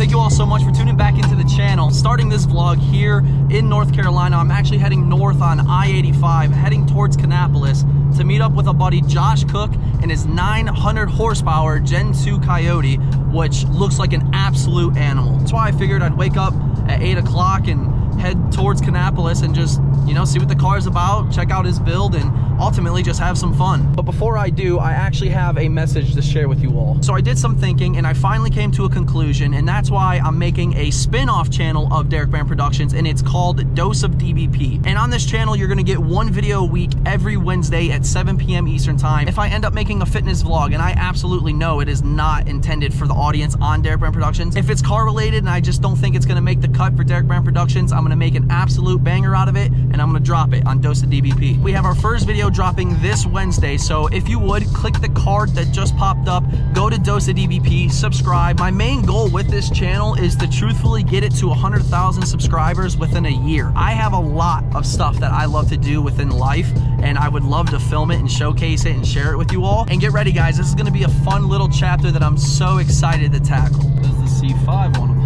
Thank you all so much for tuning back into the channel. Starting this vlog here in North Carolina, I'm actually heading north on I-85, heading towards Kannapolis to meet up with a buddy, Josh Cook, and his 900 horsepower Gen 2 Coyote, which looks like an absolute animal. That's why I figured I'd wake up at 8 o'clock and head towards Kannapolis and just, you know, see what the car's about, check out his build, and ultimately just have some fun. But before I do, I actually have a message to share with you all. So I did some thinking and I finally came to a conclusion, and that's why I'm making a spin-off channel of Derek Baran Productions, and it's called Dose of dbp. And on this channel, you're gonna get one video a week every Wednesday at 7 p.m. Eastern time. If I end up making a fitness vlog, and I absolutely know it is not intended for the audience on Derek Baran Productions, if it's car related and I just don't think it's gonna make the cut for Derek Baran Productions, I'm gonna make an absolute banger out of it, and I'm gonna drop it on Dose of dbp. We have our first video dropping this Wednesday, so if you would click the card that just popped up, go to Dose of dbp, subscribe. My main goal with this channel is to truthfully get it to 100,000 subscribers within a year. I have a lot of stuff that I love to do within life, and I would love to film it and showcase it and share it with you all. And get ready, guys, this is going to be a fun little chapter that I'm so excited to tackle. Does the C5 want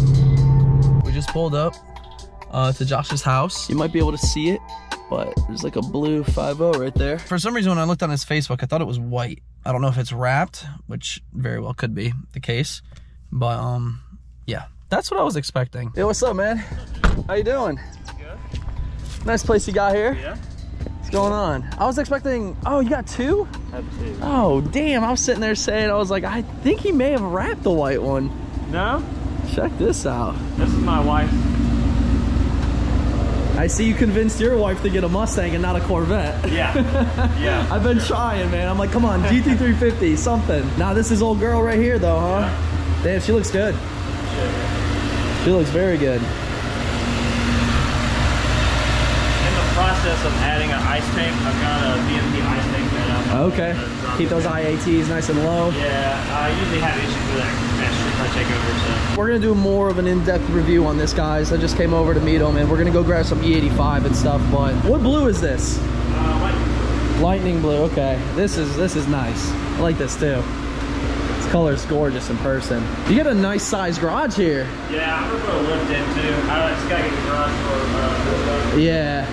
to play? We just pulled up to Josh's house. You might be able to see it, but there's like a blue 5.0 right there. For some reason, when I looked on his Facebook, I thought it was white. I don't know if it's wrapped, which very well could be the case. But yeah, that's what I was expecting. Yo, what's up, man? How you doing? Good. Nice place you got here. Yeah. What's going on? I was expecting, oh, you got two? I have two. Oh, damn, I was sitting there saying, I was like, I think he may have wrapped the white one. No? Check this out. This is my wife. I see you convinced your wife to get a Mustang and not a Corvette. Yeah, yeah. I've been trying, man. I'm like, come on, GT350, something. Nah, this is old girl right here, though, huh? Yeah. Damn, she looks good. Yeah. She looks very good. In the process of adding an ice tank, I've got a VMP ice tank made up. Okay. Keep those IATs nice and low. Yeah, I usually have issues with that. Over, so. We're gonna do more of an in-depth review on this, guys. I just came over to meet him, and we're gonna go grab some E85 and stuff. But what blue is this? Lightning blue. Okay, this is nice. I like this too. This color's gorgeous in person. You got a nice size garage here. Yeah, I'm gonna put a lift in too. I just gotta get the garage for. Yeah.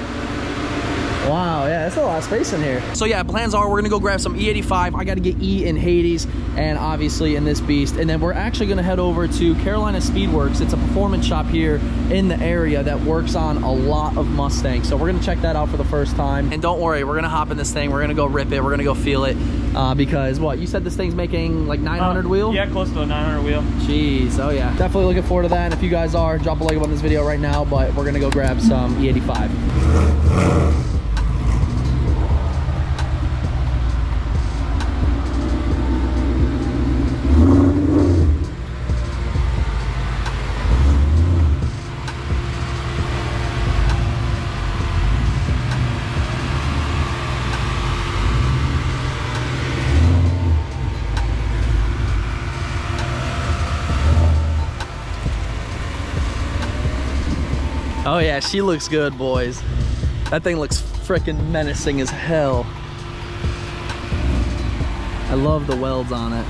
Wow, yeah, that's a lot of space in here. So yeah, plans are we're gonna go grab some E85. I gotta get E in Hades and obviously in this beast. And then we're actually gonna head over to Carolina Speedworks. It's a performance shop here in the area that works on a lot of Mustangs. So we're gonna check that out for the first time. And don't worry, we're gonna hop in this thing. We're gonna go rip it. We're gonna go feel it. Because what, you said this thing's making like 900 wheel? Yeah, close to a 900 wheel. Jeez, oh yeah. Definitely looking forward to that. And if you guys are, drop a like on this video right now, but we're gonna go grab some E85. Oh yeah, she looks good, boys. That thing looks freaking menacing as hell. I love the welds on it.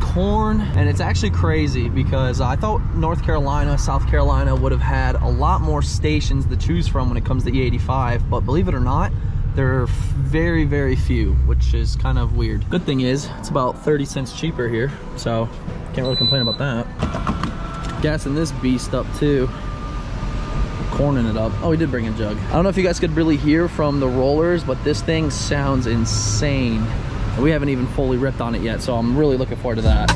Corn, and it's actually crazy because I thought North Carolina, South Carolina would have had a lot more stations to choose from when it comes to E85, but believe it or not, there are very, very few, which is kind of weird. Good thing is, it's about 30 cents cheaper here, so can't really complain about that. Gassing this beast up too. Corning it up. Oh, he did bring a jug. I don't know if you guys could really hear from the rollers, but this thing sounds insane. We haven't even fully ripped on it yet, so I'm really looking forward to that.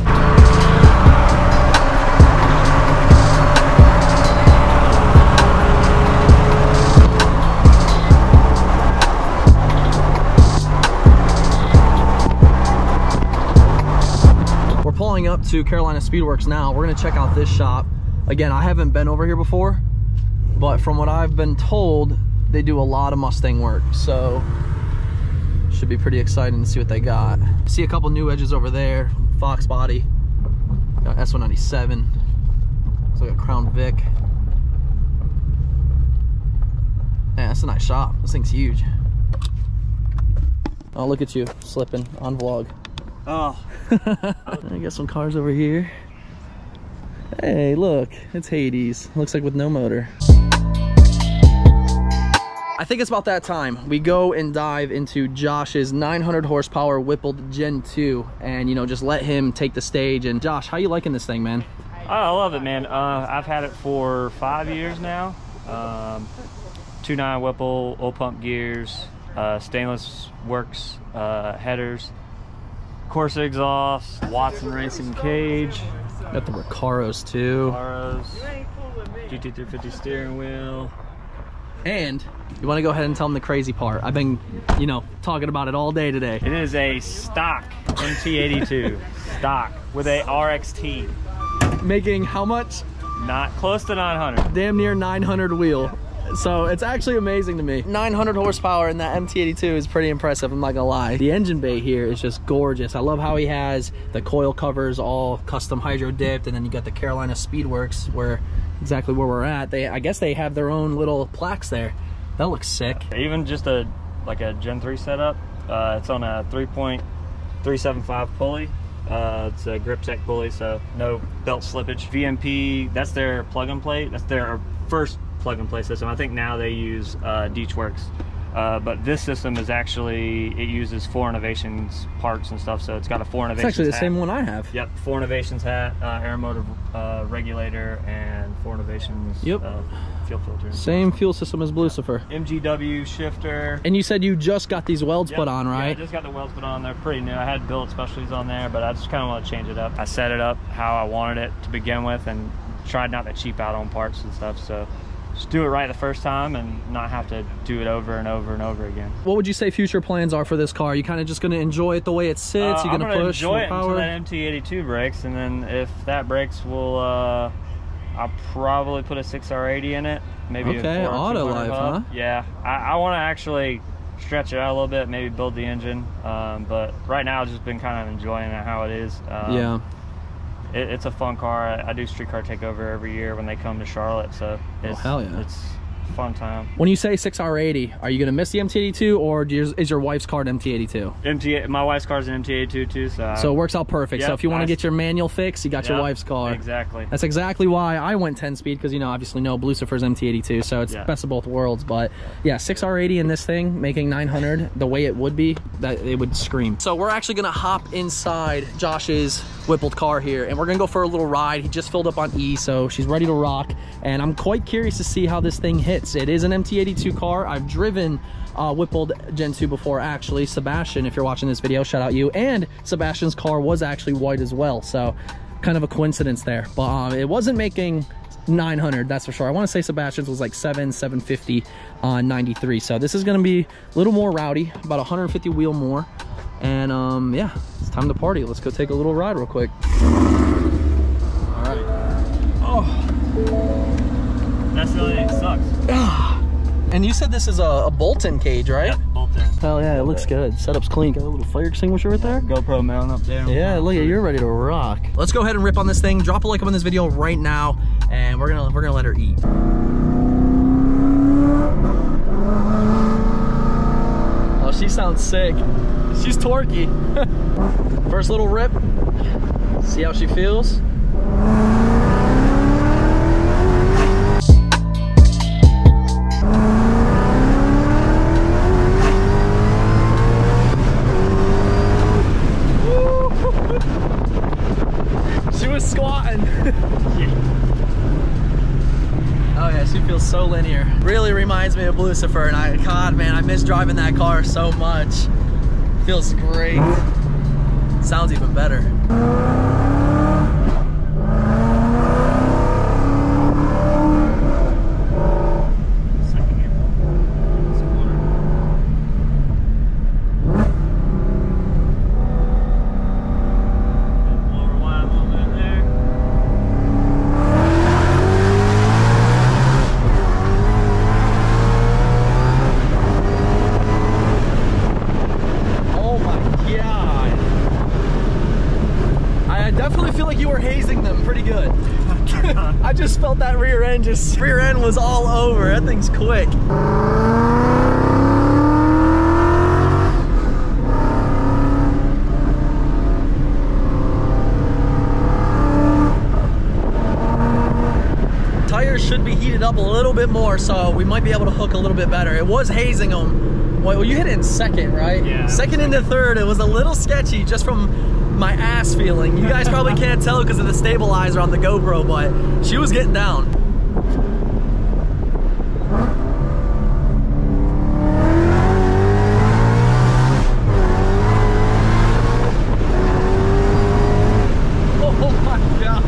calling up to Carolina Speedworks now. We're gonna check out this shop. Again, I haven't been over here before, but from what I've been told, they do a lot of Mustang work, so should be pretty exciting to see what they got. See a couple new edges over there. Fox body, got S197. Looks like a Crown Vic. Man, that's a nice shop. This thing's huge. Oh, look at you slipping on vlog. Oh, I got some cars over here. Hey, look, it's Hades. Looks like with no motor. I think it's about that time. We go and dive into Josh's 900 horsepower Whipple Gen 2 and, you know, just let him take the stage. And Josh, how you liking this thing, man? I love it, man. I've had it for 5 years now. 2.9 Whipple, oil pump gears, stainless works, headers, Corsa exhaust, Watson Racing cage. Got the Recaros too. Recaros, GT350 steering wheel. And you want to go ahead and tell them the crazy part. I've been, you know, talking about it all day today. It is a stock MT82 stock with a RXT. Making how much? Not close to 900. Damn near 900 wheel. So it's actually amazing to me. 900 horsepower in that MT82 is pretty impressive, I'm not gonna lie. The engine bay here is just gorgeous. I love how he has the coil covers all custom hydro dipped, and then you got the Carolina Speedworks, where exactly where we're at. I guess they have their own little plaques there. That looks sick. Even just like a Gen 3 setup, it's on a 3.375 pulley. It's a Grip Tech pulley, so no belt slippage. VMP, that's their plug and play. That's their first plug and play system. I think now they use Deechworks, but this system is actually, it uses 4 Innovations parts and stuff, so it's got a 4 Innovations hat. It's actually the same one I have. Yep, 4 Innovations hat, Aeromotive regulator, and 4 Innovations fuel filter. Same fuel system as Blucifer. MGW shifter. And you said you just got these welds put on, right? Yeah, I just got the welds put on. They're pretty new. I had Build Specialties on there, but I just kind of want to change it up. I set it up how I wanted it to begin with and tried not to cheap out on parts and stuff, so just do it right the first time and not have to do it over and over and over again. What would you say future plans are for this car? Are you kind of just going to enjoy it the way it sits? You're going to push enjoy it power? Until that MT82 breaks, and then if that breaks, we'll I'll probably put a 6R80 in it. Maybe a auto life, huh? Yeah, I want to actually stretch it out a little bit, maybe build the engine. But right now, I've just been kind of enjoying it how it is. Yeah. It's a fun car. I do street car takeover every year when they come to Charlotte, so it's, hell yeah, it's a fun time. When you say 6R80, are you going to miss the MT82, or is your wife's car an MT82? My wife's car is an MT82 too, so it works out perfect. Yep, so if you want to get your manual fix, you got your wife's car. Exactly. That's exactly why I went 10-speed, because, you know, obviously no Blucifer's MT82, so it's best of both worlds. But yeah, 6R80 in this thing, making 900 the way it would be, that it would scream. So we're actually going to hop inside Josh's Whippled car here, and we're gonna go for a little ride. He just filled up on E, so she's ready to rock, and I'm quite curious to see how this thing hits. It is an MT82 car. I've driven Whippled Gen 2 before, actually. Sebastian, if you're watching this video, shout out you, and Sebastian's car was actually white as well, so kind of a coincidence there. But it wasn't making 900, that's for sure. I want to say Sebastian's was like 750 on 93, so this is going to be a little more rowdy, about 150 wheel more. And yeah, it's time to party. Let's go take a little ride real quick. All right. Oh, that's the only thing that sucks. And you said this is a bolt-in cage, right? Yep, bolt-in. Hell yeah, it looks good. Setup's clean. Got a little fire extinguisher right there. GoPro mount up there. Yeah, look at, you're ready to rock. Let's go ahead and rip on this thing. Drop a like on this video right now, and we're gonna let her eat. Oh, she sounds sick. She's torquey. First little rip. See how she feels. She was squatting. Oh yeah, she feels so linear. Really reminds me of Lucifer, and God, man, I miss driving that car so much. Feels great. Sounds even better. I definitely feel like you were hazing them pretty good. I just felt that rear end was all over. That thing's quick. Tires should be heated up a little bit more, so we might be able to hook a little bit better. It was hazing them. Well, you hit it in second, right? Yeah. Second into third. It was a little sketchy just from my ass feeling. You guys probably can't tell because of the stabilizer on the GoPro, but she was getting down. Oh my God.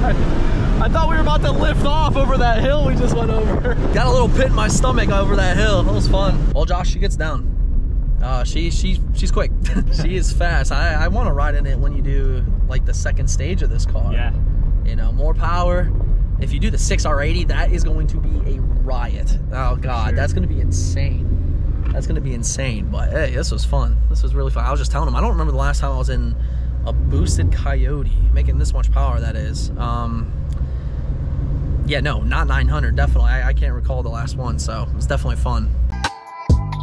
I thought we were about to lift off over that hill we just went over. Got a little pit in my stomach over that hill. That was fun. Well, Josh, she gets down. She's quick. She is fast. I want to ride in it when you do like the second stage of this car. Yeah. You know, more power. If you do the 6R80, that is going to be a riot. Oh God, sure. That's going to be insane. That's going to be insane. But hey, this was fun. This was really fun. I was just telling him, I don't remember the last time I was in a boosted Coyote making this much power. That is. Yeah, no, not 900. Definitely, I can't recall the last one. So it's definitely fun.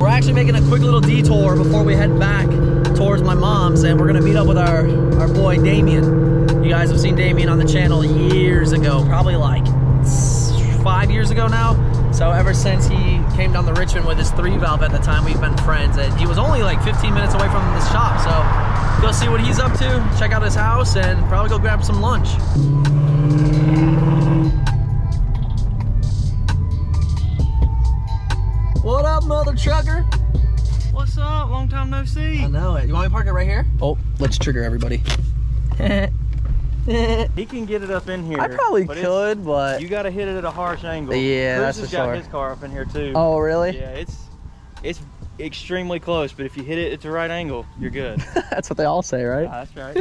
We're actually making a quick little detour before we head back towards my mom's, and we're gonna meet up with our boy Damien. You guys have seen Damien on the channel years ago, probably like 5 years ago now. So ever since he came down to Richmond with his 3-valve at the time, we've been friends, and he was only like 15 minutes away from the shop. So go see what he's up to, check out his house, and probably go grab some lunch. What up, mother trucker? What's up? Long time no see. I know it. You want me to park it right here? Oh, let's trigger everybody. He can get it up in here. I probably could, but... You got to hit it at a harsh angle. Yeah, that's for sure. Bruce got his car up in here, too. Oh, really? Yeah, it's extremely close, but if you hit it at the right angle, you're good. That's what they all say, right? That's right.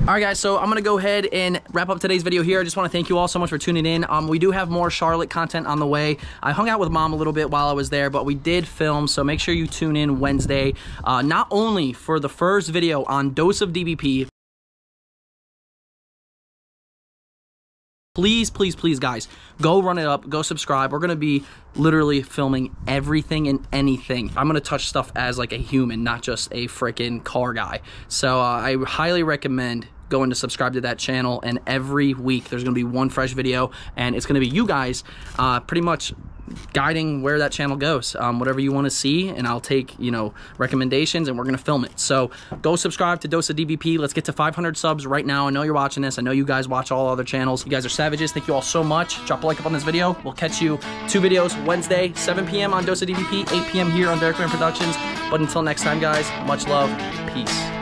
All right guys, so I'm gonna go ahead and wrap up today's video here. I just want to thank you all so much for tuning in. We do have more Charlotte content on the way. I hung out with mom a little bit while I was there, but we did film, so make sure you tune in Wednesday, not only for the first video on Dose of DBP. Please, please, please, guys, go run it up, go subscribe. We're gonna be literally filming everything and anything. I'm gonna touch stuff as like a human, not just a freaking car guy. So I highly recommend going to subscribe to that channel, and every week there's gonna be one fresh video, and it's gonna be you guys pretty much guiding where that channel goes, whatever you want to see, and I'll take, you know, recommendations, and we're gonna film it. So go subscribe to Dose of DBP. Let's get to 500 subs right now. I know you're watching this. I know you guys watch all other channels. You guys are savages. Thank you all so much. Drop a like up on this video. We'll catch you 2 videos Wednesday, 7 p.m. on Dose of DBP, 8 p.m. here on Derek Baran Productions. But until next time, guys, much love, peace.